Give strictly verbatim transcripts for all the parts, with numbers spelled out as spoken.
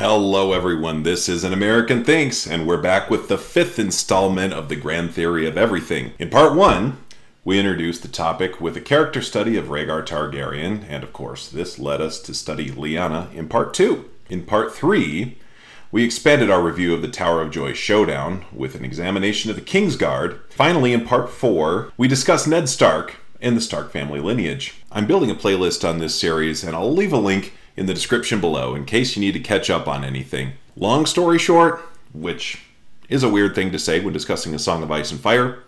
Hello everyone, this is an American Thinks, and we're back with the fifth installment of the Grand Theory of Everything. In part one, we introduced the topic with a character study of Rhaegar Targaryen, and of course this led us to study Lyanna in part two. In part three, we expanded our review of the Tower of Joy showdown with an examination of the Kingsguard. Finally, in part four, we discussed Ned Stark and the Stark family lineage. I'm building a playlist on this series, and I'll leave a link in the description below in case you need to catch up on anything. Long story short, which is a weird thing to say when discussing A Song of Ice and Fire,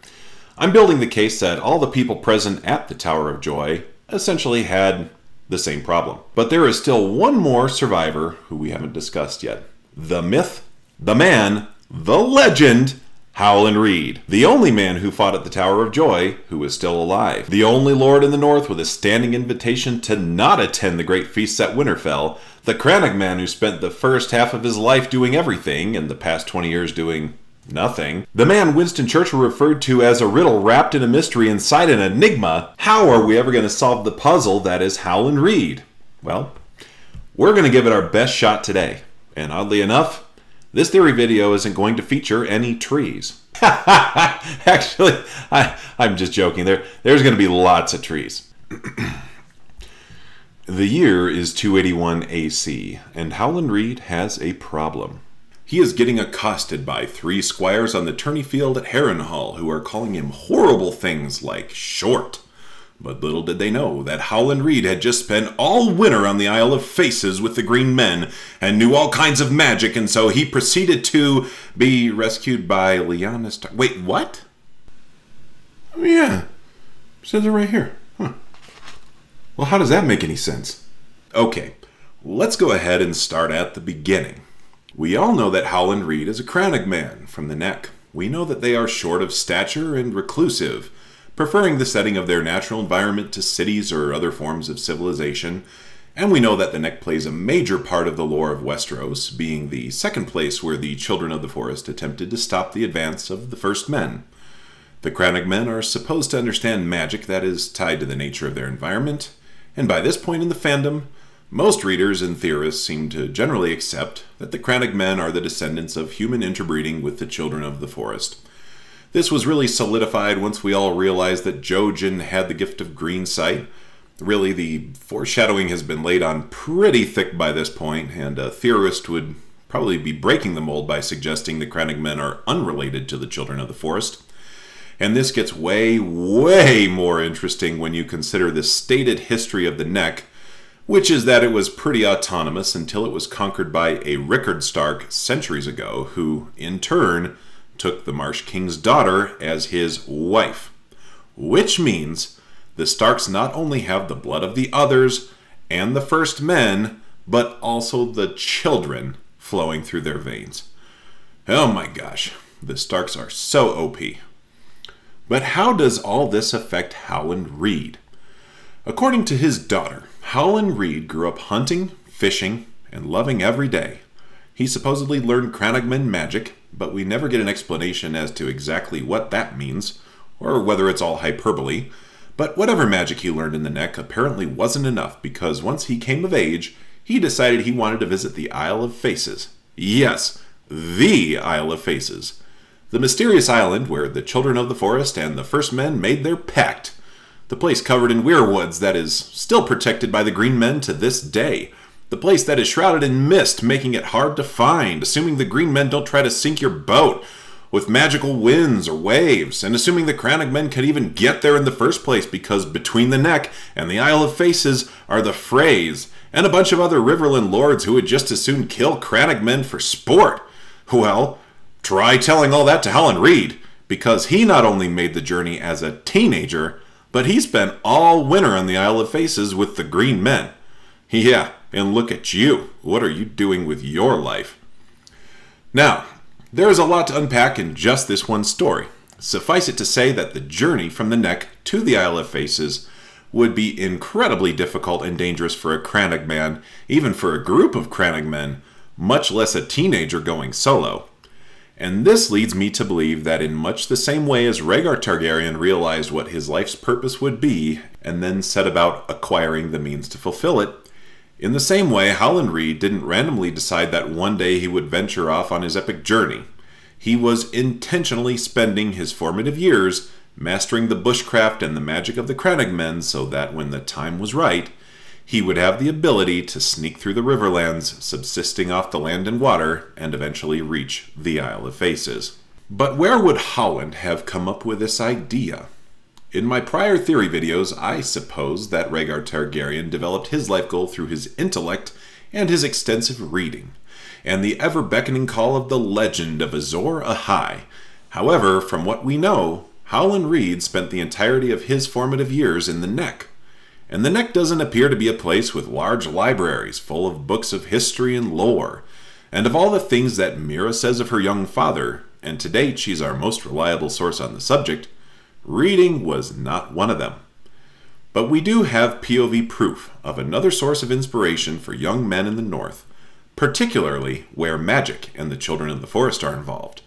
I'm building the case that all the people present at the Tower of Joy essentially had the same problem. But there is still one more survivor who we haven't discussed yet. The myth, the man, the legend, Howland Reed, the only man who fought at the Tower of Joy who is still alive, the only lord in the north with a standing invitation to not attend the great feasts at Winterfell, the Cranach man who spent the first half of his life doing everything and the past twenty years doing nothing, the man Winston Churchill referred to as a riddle wrapped in a mystery inside an enigma. How are we ever going to solve the puzzle that is Howland Reed? Well, we're going to give it our best shot today, and oddly enough, this theory video isn't going to feature any trees. Actually, I, I'm just joking. There, there's going to be lots of trees. The year is two eighty-one A C, and Howland Reed has a problem. He is getting accosted by three squires on the tourney field at Harrenhal who are calling him horrible things like short. But little did they know that Howland Reed had just spent all winter on the Isle of Faces with the Green Men and knew all kinds of magic, and so he proceeded to be rescued by Lyanna Stark. Wait, what? Oh, yeah. It says it right here. Huh. Well, how does that make any sense? Okay, let's go ahead and start at the beginning. We all know that Howland Reed is a Cranach man from the neck. We know that they are short of stature and reclusive, preferring the setting of their natural environment to cities or other forms of civilization, and we know that the Neck plays a major part of the lore of Westeros, being the second place where the Children of the Forest attempted to stop the advance of the First Men. The Cranach men are supposed to understand magic that is tied to the nature of their environment, and by this point in the fandom, most readers and theorists seem to generally accept that the Cranach men are the descendants of human interbreeding with the Children of the Forest. This was really solidified once we all realized that Jojen had the gift of green sight. Really, the foreshadowing has been laid on pretty thick by this point, and a theorist would probably be breaking the mold by suggesting the Cranach men are unrelated to the Children of the Forest. And this gets way, way more interesting when you consider the stated history of the Neck, which is that it was pretty autonomous until it was conquered by a Rickard Stark centuries ago, who, in turn, took the Marsh King's daughter as his wife, which means the Starks not only have the blood of the others and the First Men, but also the children flowing through their veins. Oh my gosh, the Starks are so O P. But how does all this affect Howland Reed? According to his daughter, Howland Reed grew up hunting, fishing, and loving every day. He supposedly learned Cranachman magic, but we never get an explanation as to exactly what that means, or whether it's all hyperbole. But whatever magic he learned in the Neck apparently wasn't enough, because once he came of age, he decided he wanted to visit the Isle of Faces. Yes, the Isle of Faces. The mysterious island where the Children of the Forest and the First Men made their pact. The place covered in weirwoods that is still protected by the Green Men to this day. The place that is shrouded in mist, making it hard to find, assuming the Green Men don't try to sink your boat with magical winds or waves, and assuming the Cranach men can even get there in the first place, because between the Neck and the Isle of Faces are the Freys, and a bunch of other Riverland lords who would just as soon kill Cranach men for sport. Well, try telling all that to Howland Reed, because he not only made the journey as a teenager, but he spent all winter on the Isle of Faces with the Green Men. Yeah. And look at you. What are you doing with your life? Now, there is a lot to unpack in just this one story. Suffice it to say that the journey from the Neck to the Isle of Faces would be incredibly difficult and dangerous for a Cranach man, even for a group of Cranach men, much less a teenager going solo. And this leads me to believe that in much the same way as Rhaegar Targaryen realized what his life's purpose would be and then set about acquiring the means to fulfill it, In the same way, Howland Reed didn't randomly decide that one day he would venture off on his epic journey. He was intentionally spending his formative years mastering the bushcraft and the magic of the Cranach Men so that when the time was right, he would have the ability to sneak through the riverlands, subsisting off the land and water, and eventually reach the Isle of Faces. But where would Howland have come up with this idea? In my prior theory videos, I supposed that Rhaegar Targaryen developed his life goal through his intellect and his extensive reading, and the ever-beckoning call of the legend of Azor Ahai. However, from what we know, Howland Reed spent the entirety of his formative years in the Neck. And the Neck doesn't appear to be a place with large libraries full of books of history and lore. And of all the things that Meera says of her young father, and to date she's our most reliable source on the subject, reading was not one of them. But we do have P O V proof of another source of inspiration for young men in the North, particularly where magic and the Children of the Forest are involved.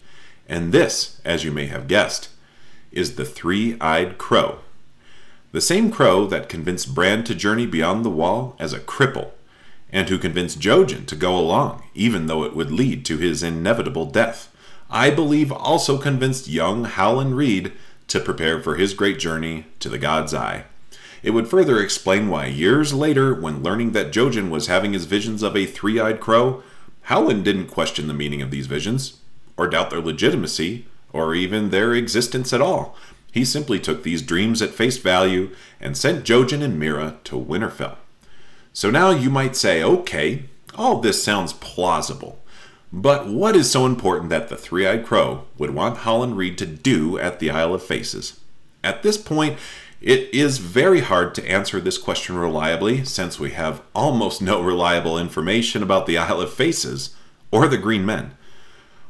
And this, as you may have guessed, is the Three-Eyed Crow. The same crow that convinced Bran to journey beyond the wall as a cripple, and who convinced Jojen to go along, even though it would lead to his inevitable death, I believe also convinced young Howland Reed to prepare for his great journey to the God's Eye. It would further explain why years later, when learning that Jojen was having his visions of a three-eyed crow, Howland didn't question the meaning of these visions, or doubt their legitimacy, or even their existence at all. He simply took these dreams at face value and sent Jojen and Meera to Winterfell. So now you might say, okay, all this sounds plausible, but what is so important that the Three-Eyed Crow would want Howland Reed to do at the Isle of Faces? At this point, it is very hard to answer this question reliably, since we have almost no reliable information about the Isle of Faces or the Green Men.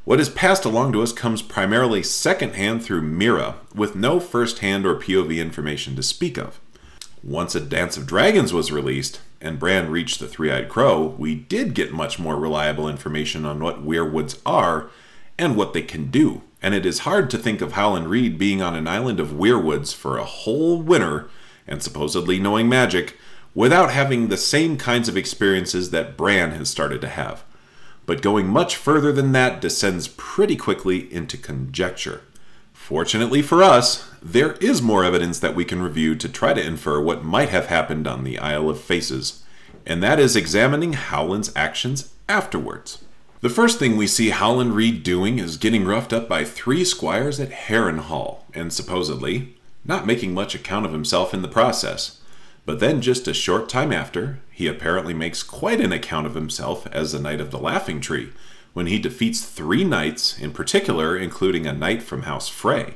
What is passed along to us comes primarily secondhand through Meera, with no firsthand or P O V information to speak of. Once A Dance of Dragons was released, and Bran reached the Three-Eyed Crow, we did get much more reliable information on what Weirwoods are and what they can do, and it is hard to think of Howland Reed being on an island of Weirwoods for a whole winter, and supposedly knowing magic, without having the same kinds of experiences that Bran has started to have. But going much further than that descends pretty quickly into conjecture. Fortunately for us, there is more evidence that we can review to try to infer what might have happened on the Isle of Faces, and that is examining Howland's actions afterwards. The first thing we see Howland Reed doing is getting roughed up by three squires at Harrenhal, and supposedly not making much account of himself in the process. But then just a short time after, he apparently makes quite an account of himself as the Knight of the Laughing Tree, when he defeats three knights in particular, including a knight from House Frey.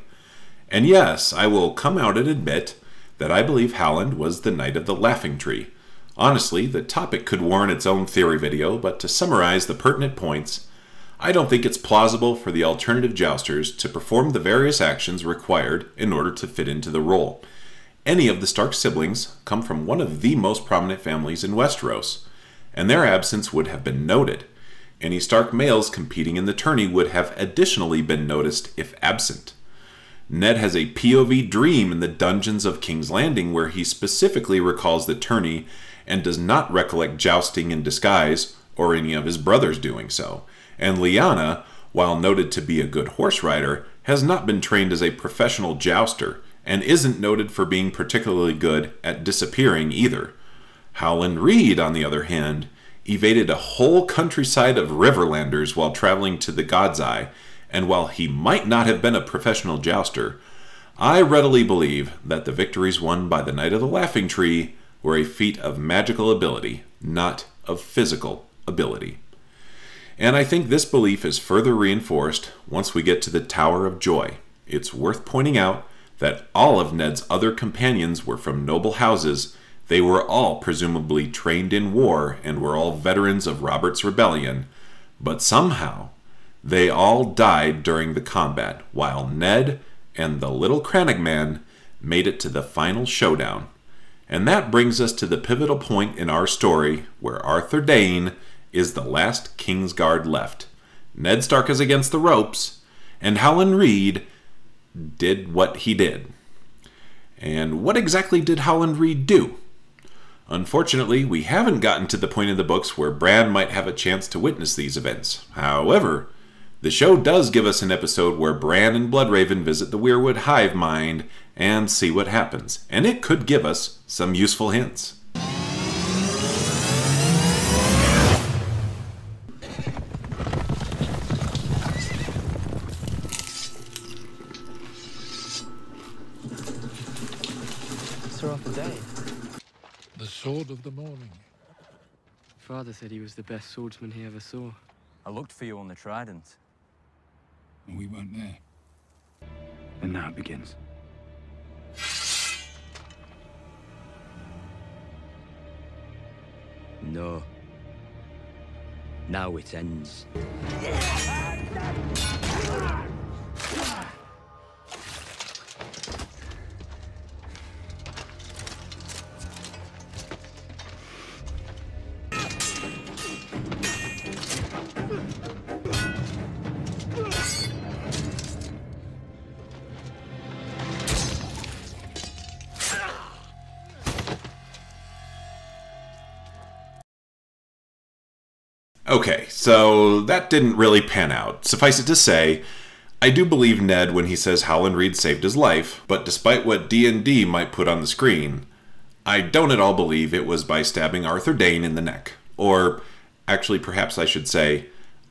And yes, I will come out and admit that I believe Howland was the Knight of the Laughing Tree. Honestly, the topic could warrant its own theory video, but to summarize the pertinent points, I don't think it's plausible for the alternative jousters to perform the various actions required in order to fit into the role. Any of the Stark siblings come from one of the most prominent families in Westeros, and their absence would have been noted. Any Stark males competing in the tourney would have additionally been noticed if absent. Ned has a P O V dream in the dungeons of King's Landing where he specifically recalls the tourney and does not recollect jousting in disguise or any of his brothers doing so. And Lyanna, while noted to be a good horse rider, has not been trained as a professional jouster, and isn't noted for being particularly good at disappearing either. Howland Reed, on the other hand, evaded a whole countryside of Riverlanders while traveling to the God's Eye, and while he might not have been a professional jouster, I readily believe that the victories won by the Knight of the Laughing Tree were a feat of magical ability, not of physical ability. And I think this belief is further reinforced once we get to the Tower of Joy. It's worth pointing out that all of Ned's other companions were from noble houses. They were all presumably trained in war and were all veterans of Robert's Rebellion, but somehow they all died during the combat, while Ned and the little Cranach Man made it to the final showdown. And that brings us to the pivotal point in our story where Arthur Dayne is the last Kingsguard left. Ned Stark is against the ropes, and Howland Reed did what he did. And what exactly did Howland Reed do? Unfortunately, we haven't gotten to the point in the books where Bran might have a chance to witness these events. However, the show does give us an episode where Bran and Bloodraven visit the Weirwood hive mind and see what happens, and it could give us some useful hints. Sword of the morning. Father said he was the best swordsman he ever saw. I looked for you on the trident. And we weren't there. And now it begins. No. Now it ends. Okay, so that didn't really pan out. Suffice it to say, I do believe Ned when he says Howland Reed saved his life, but despite what D and D might put on the screen, I don't at all believe it was by stabbing Arthur Dayne in the neck. Or, actually, perhaps I should say,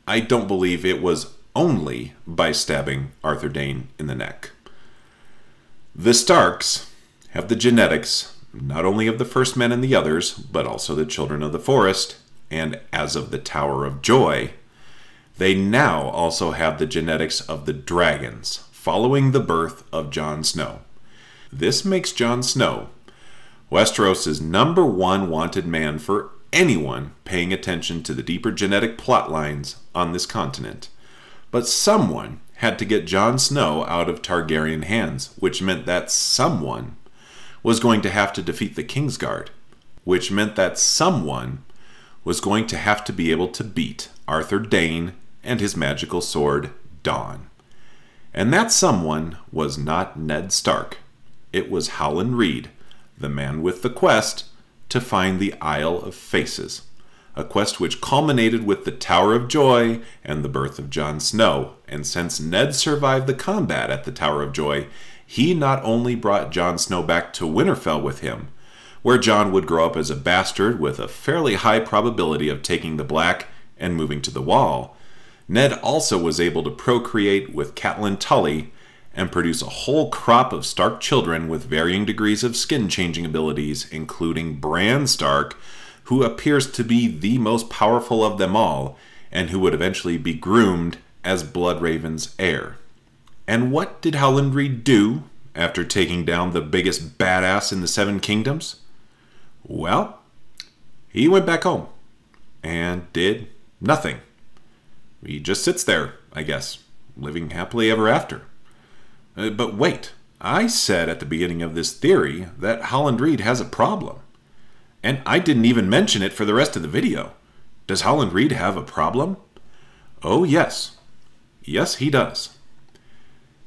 I don't believe it was only by stabbing Arthur Dayne in the neck. The Starks have the genetics, not only of the First Men and the others, but also the Children of the Forest, and as of the Tower of Joy, they now also have the genetics of the dragons, following the birth of Jon Snow. This makes Jon Snow Westeros' number one wanted man for anyone paying attention to the deeper genetic plot lines on this continent. But someone had to get Jon Snow out of Targaryen hands, which meant that someone was going to have to defeat the Kingsguard, which meant that someone was going to have to be able to beat Arthur Dayne and his magical sword, Dawn. And that someone was not Ned Stark. It was Howland Reed, the man with the quest to find the Isle of Faces, a quest which culminated with the Tower of Joy and the birth of Jon Snow. And since Ned survived the combat at the Tower of Joy, he not only brought Jon Snow back to Winterfell with him, where Jon would grow up as a bastard with a fairly high probability of taking the Black and moving to the Wall, Ned also was able to procreate with Catelyn Tully and produce a whole crop of Stark children with varying degrees of skin-changing abilities, including Bran Stark, who appears to be the most powerful of them all, and who would eventually be groomed as Bloodraven's heir. And what did Howland Reed do after taking down the biggest badass in the Seven Kingdoms? Well, he went back home and did nothing. He just sits there, I guess, living happily ever after. Uh, but wait, I said at the beginning of this theory that Howland Reed has a problem. And I didn't even mention it for the rest of the video. Does Howland Reed have a problem? Oh yes. Yes, he does.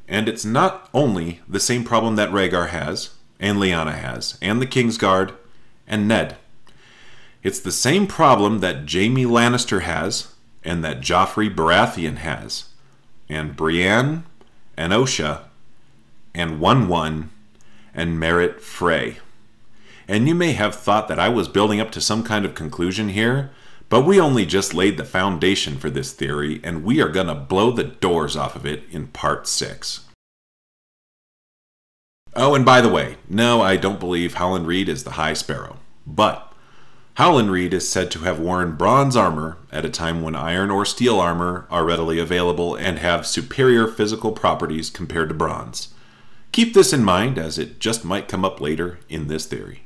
And it's not only the same problem that Rhaegar has, and Lyanna has, and the Kingsguard, and Ned. It's the same problem that Jaime Lannister has, and that Joffrey Baratheon has, and Brienne, and Osha, and one one, and Merritt Frey. And you may have thought that I was building up to some kind of conclusion here, but we only just laid the foundation for this theory, and we are going to blow the doors off of it in part six. Oh, and by the way, no, I don't believe Howland Reed is the High Sparrow, but Howland Reed is said to have worn bronze armor at a time when iron or steel armor are readily available and have superior physical properties compared to bronze. Keep this in mind, as it just might come up later in this theory.